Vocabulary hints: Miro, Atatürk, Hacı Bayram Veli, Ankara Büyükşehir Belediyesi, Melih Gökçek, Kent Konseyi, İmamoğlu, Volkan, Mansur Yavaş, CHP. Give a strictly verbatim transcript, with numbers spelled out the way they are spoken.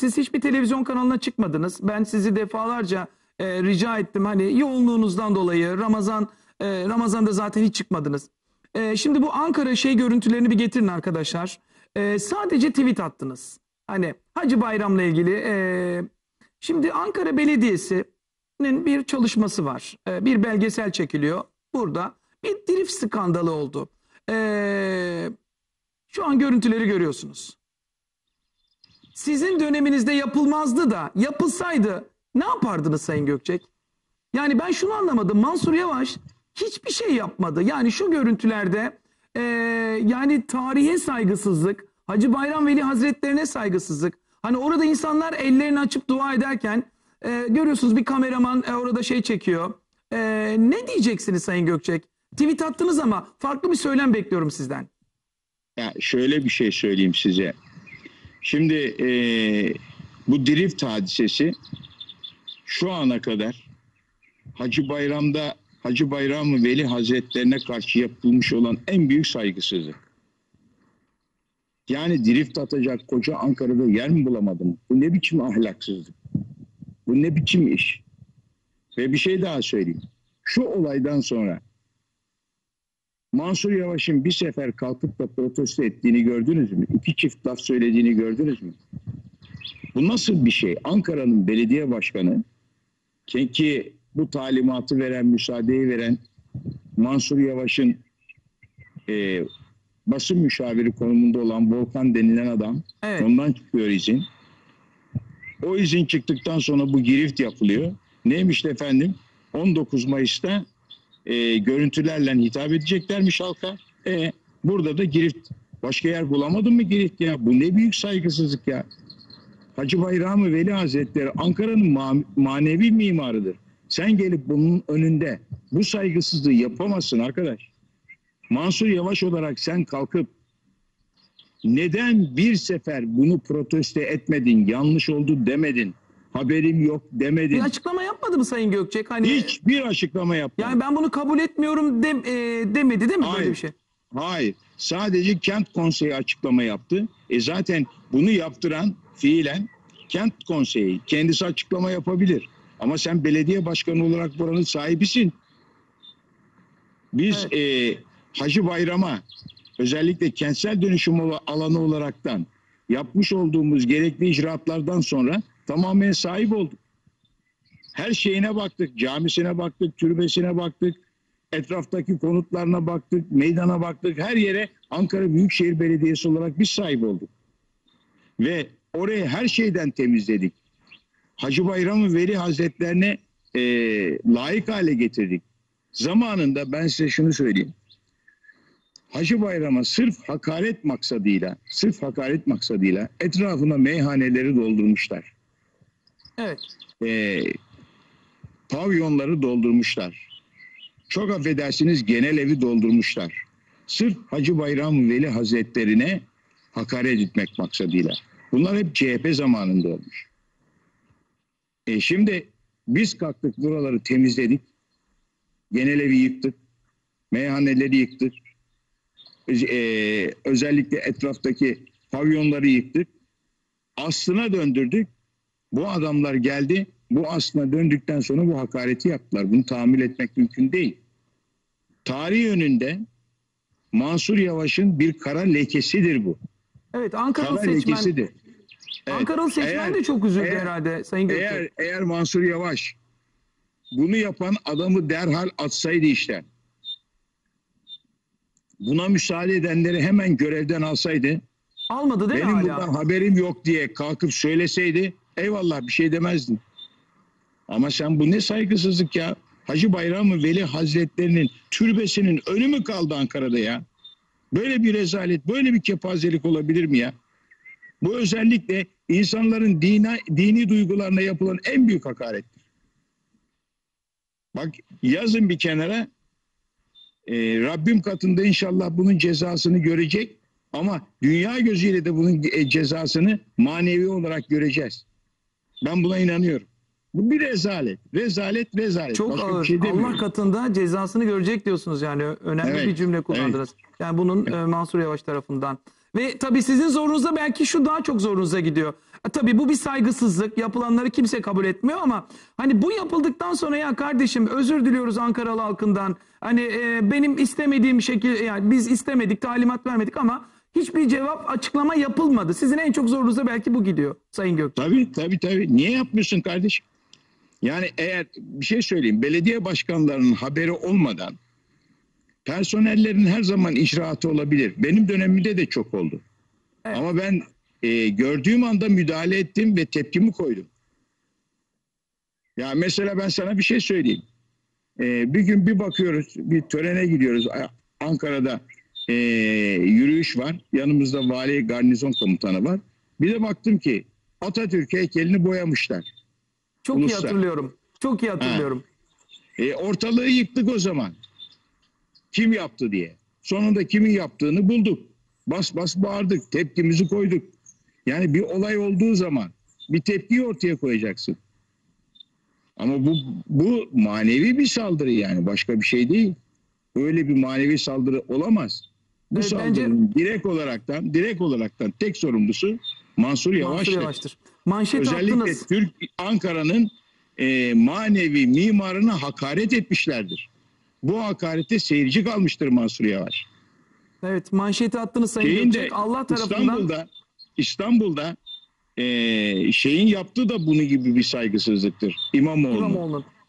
Siz hiçbir televizyon kanalına çıkmadınız. Ben sizi defalarca e, rica ettim. Hani yoğunluğunuzdan dolayı Ramazan e, Ramazan'da zaten hiç çıkmadınız. E, şimdi bu Ankara şey görüntülerini bir getirin arkadaşlar. E, sadece tweet attınız. Hani Hacı Bayram'la ilgili. E, şimdi Ankara Belediyesi'nin bir çalışması var. E, bir belgesel çekiliyor. Burada bir drift skandalı oldu. E, şu an görüntüleri görüyorsunuz. Sizin döneminizde yapılmazdı da yapılsaydı ne yapardınız Sayın Gökçek? Yani ben şunu anlamadım. Mansur Yavaş hiçbir şey yapmadı. Yani şu görüntülerde e, yani tarihe saygısızlık, Hacı Bayram Veli Hazretlerine saygısızlık. Hani orada insanlar ellerini açıp dua ederken e, görüyorsunuz bir kameraman e, orada şey çekiyor. E, ne diyeceksiniz Sayın Gökçek? Tweet attınız ama farklı bir söylem bekliyorum sizden. Ya şöyle bir şey söyleyeyim size. Şimdi e, bu drift hadisesi şu ana kadar Hacı Bayram'da Hacı Bayram Veli Hazretlerine karşı yapılmış olan en büyük saygısızlık. Yani drift atacak koca Ankara'da yer mi bulamadım? Bu ne biçim ahlaksızlık? Bu ne biçim iş? Ve bir şey daha söyleyeyim. Şu olaydan sonra Mansur Yavaş'ın bir sefer kalkıp da protesto ettiğini gördünüz mü? İki çift laf söylediğini gördünüz mü? Bu nasıl bir şey? Ankara'nın belediye başkanı, ki bu talimatı veren, müsaadeyi veren Mansur Yavaş'ın e, basın müşaviri konumunda olan Volkan denilen adam, evet. Ondan çıkıyor izin. O izin çıktıktan sonra bu girift yapılıyor. Neymiş efendim? on dokuz Mayıs'ta E, görüntülerle hitap edeceklermiş halka. E, burada da girift. Başka yer bulamadın mı girift ya? Bu ne büyük saygısızlık ya. Hacı Bayram-ı Veli Hazretleri Ankara'nın ma manevi mimarıdır. Sen gelip bunun önünde bu saygısızlığı yapamazsın arkadaş. Mansur Yavaş olarak sen kalkıp neden bir sefer bunu protesto etmedin, yanlış oldu demedin, haberim yok demedin. Bir açıklama yapmadı mı Sayın Gökçek? Hani hiçbir açıklama yapmadı. Yani ben bunu kabul etmiyorum de, e, demedi değil mi? Hayır. Böyle bir şey? Hayır. Sadece Kent Konseyi açıklama yaptı. E zaten bunu yaptıran fiilen Kent Konseyi. Kendisi açıklama yapabilir. Ama sen belediye başkanı olarak buranın sahibisin. Biz evet. e, Hacı Bayram'a özellikle kentsel dönüşüm alanı olaraktan yapmış olduğumuz gerekli icraatlardan sonra tamamen sahip olduk. Her şeyine baktık. Camisine baktık, türbesine baktık, etraftaki konutlarına baktık, meydana baktık. Her yere Ankara Büyükşehir Belediyesi olarak biz sahip olduk. Ve orayı her şeyden temizledik. Hacı Bayram Veli Hazretlerine e, layık hale getirdik. Zamanında ben size şunu söyleyeyim. Hacı Bayram'a sırf hakaret maksadıyla, sırf hakaret maksadıyla etrafına meyhaneleri doldurmuşlar. Evet. Ee, pavyonları doldurmuşlar. Çok affedersiniz genel evi doldurmuşlar. Sırf Hacı Bayram Veli Hazretlerine hakaret etmek maksadıyla. Bunlar hep C H P zamanında olmuş. E şimdi biz kalktık buraları temizledik. Genel evi yıktık. Meyhaneleri yıktık. Ee, özellikle etraftaki pavyonları yıktık. Aslına döndürdük. Bu adamlar geldi. Bu aslına döndükten sonra bu hakareti yaptılar. Bunu tahammül etmek mümkün değil. Tarih önünde Mansur Yavaş'ın bir kara lekesidir bu. Evet, Ankaralı kara seçmen. Lekesidir. Evet, Ankaralı seçmen eğer, de çok üzüldü eğer, herhalde Sayın Gökçek. Eğer, eğer Mansur Yavaş bunu yapan adamı derhal atsaydı işten. Buna müsaade edenleri hemen görevden alsaydı. Almadı değil mi hala? Benim bundan haberim yok diye kalkıp söyleseydi eyvallah bir şey demezdin. Ama sen bu ne saygısızlık ya. Hacı Bayram Veli Hazretlerinin türbesinin önü mü kaldı Ankara'da ya? Böyle bir rezalet, böyle bir kepazelik olabilir mi ya? Bu özellikle insanların dini, dini duygularına yapılan en büyük hakarettir. Bak yazın bir kenara. Ee, Rabbim katında inşallah bunun cezasını görecek ama dünya gözüyle de bunun cezasını manevi olarak göreceğiz. Ben buna inanıyorum. Bu bir rezalet. Rezalet, rezalet. Çok başka ağır. Şey Allah katında cezasını görecek diyorsunuz yani. Önemli evet, bir cümle kullandınız. Evet. Yani bunun evet. Mansur Yavaş tarafından. Ve tabii sizin zorunuza belki şu daha çok zorunuza gidiyor. Tabii bu bir saygısızlık. Yapılanları kimse kabul etmiyor ama hani bu yapıldıktan sonra ya kardeşim özür diliyoruz Ankaralı halkından. Hani e, benim istemediğim şekil, yani biz istemedik, talimat vermedik ama hiçbir cevap, açıklama yapılmadı. Sizin en çok zorunuza belki bu gidiyor Sayın Gökçek. Tabii tabii tabii. Niye yapmıyorsun kardeşim? Yani eğer bir şey söyleyeyim, belediye başkanlarının haberi olmadan personellerin her zaman icraatı olabilir. Benim dönemimde de çok oldu. Evet. Ama ben e, gördüğüm anda müdahale ettim ve tepkimi koydum. Ya mesela ben sana bir şey söyleyeyim. E, bir gün bir bakıyoruz, bir törene gidiyoruz. Ankara'da e, yürüyüş var. Yanımızda vali, garnizon komutanı var. Bir de baktım ki Atatürk heykelini boyamışlar. Çok Uluslar. iyi hatırlıyorum. Çok iyi hatırlıyorum. Ha. E, ortalığı yıktık o zaman. Kim yaptı diye. Sonunda kimin yaptığını bulduk. Bas bas bağırdık. Tepkimizi koyduk. Yani bir olay olduğu zaman bir tepkiyi ortaya koyacaksın. Ama bu, bu manevi bir saldırı yani. Başka bir şey değil. Öyle bir manevi saldırı olamaz. Bu evet, saldırının bence... direkt olaraktan, direkt olaraktan tek sorumlusu Mansur Yavaş'tır. Mansur Yavaş'tır. Manşet Özellikle attınız. Türk Ankara'nın e, manevi mimarına hakaret etmişlerdir. Bu hakarete seyirci kalmıştır Mansur Yavaş. Evet, manşeti attınız Sayın şeyin Gökçek. De, Allah tarafından İstanbul'da İstanbul'da e, şeyin yaptığı da bunu gibi bir saygısızlıktır. İmamoğlu'nun. İmamoğlu.